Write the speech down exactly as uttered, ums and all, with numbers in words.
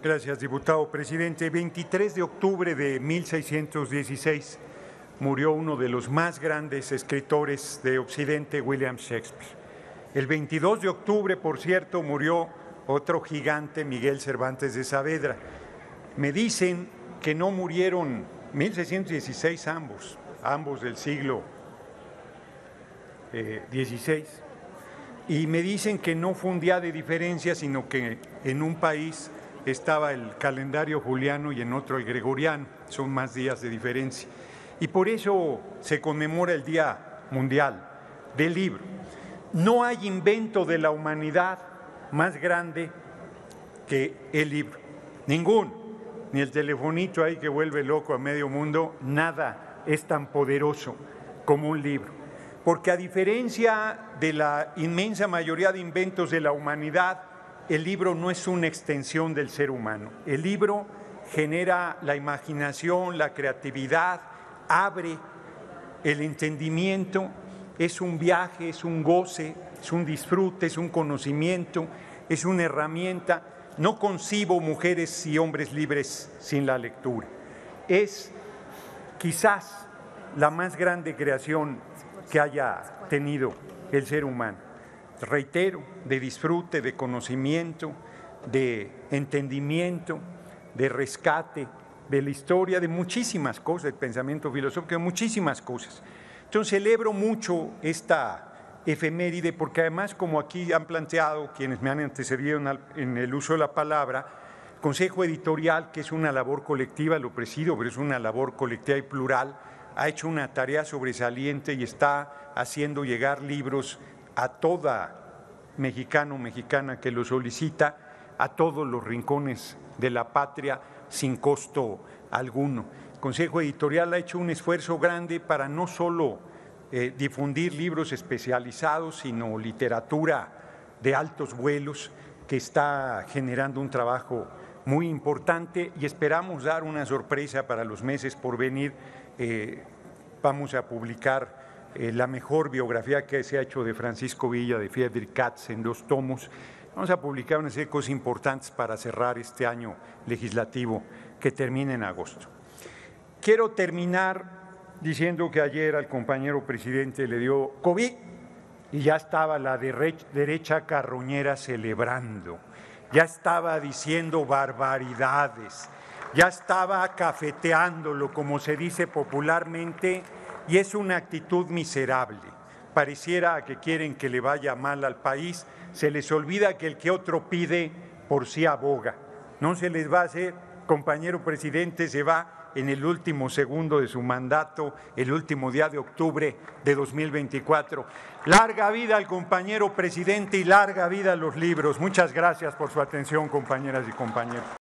Gracias, diputado presidente. veintitrés de octubre de mil seiscientos dieciséis murió uno de los más grandes escritores de Occidente, William Shakespeare. El veintidós de octubre, por cierto, murió otro gigante, Miguel Cervantes de Saavedra. Me dicen que no murieron mil seiscientos dieciséis ambos, ambos del siglo dieciséis. Y me dicen que no fue un día de diferencia, sino que en un país estaba el calendario juliano y en otro el gregoriano. Son más días de diferencia. Y por eso se conmemora el Día Mundial del Libro. No hay invento de la humanidad más grande que el libro. Ninguno. Ni el telefonito ahí que vuelve loco a medio mundo. Nada es tan poderoso como un libro. Porque a diferencia de la inmensa mayoría de inventos de la humanidad, el libro no es una extensión del ser humano. El libro genera la imaginación, la creatividad, abre el entendimiento, es un viaje, es un goce, es un disfrute, es un conocimiento, es una herramienta. No concibo mujeres y hombres libres sin la lectura. Es quizás la más grande creación que haya tenido el ser humano. Reitero, de disfrute, de conocimiento, de entendimiento, de rescate, de la historia, de muchísimas cosas, del pensamiento filosófico, de muchísimas cosas. Entonces, celebro mucho esta efeméride porque además, como aquí han planteado quienes me han antecedido en el uso de la palabra, Consejo Editorial, que es una labor colectiva, lo presido, pero es una labor colectiva y plural, ha hecho una tarea sobresaliente y está haciendo llegar libros a toda mexicano o mexicana que lo solicita, a todos los rincones de la patria, sin costo alguno. El Consejo Editorial ha hecho un esfuerzo grande para no solo eh, difundir libros especializados, sino literatura de altos vuelos, que está generando un trabajo muy importante y esperamos dar una sorpresa para los meses por venir. Eh, vamos a publicar Eh, la mejor biografía que se ha hecho de Francisco Villa, de Friedrich Katz, en dos tomos. Vamos a publicar una serie de cosas importantes para cerrar este año legislativo que termina en agosto. Quiero terminar diciendo que ayer al compañero presidente le dio COVID y ya estaba la derecha carroñera celebrando, ya estaba diciendo barbaridades, ya estaba cafeteándolo, como se dice popularmente, y es una actitud miserable. Pareciera que quieren que le vaya mal al país, se les olvida que el que otro pide por sí aboga. No se les va a hacer, compañero presidente, se va en el último segundo de su mandato, el último día de octubre de dos mil veinticuatro. Larga vida al compañero presidente y larga vida a los libros. Muchas gracias por su atención, compañeras y compañeros.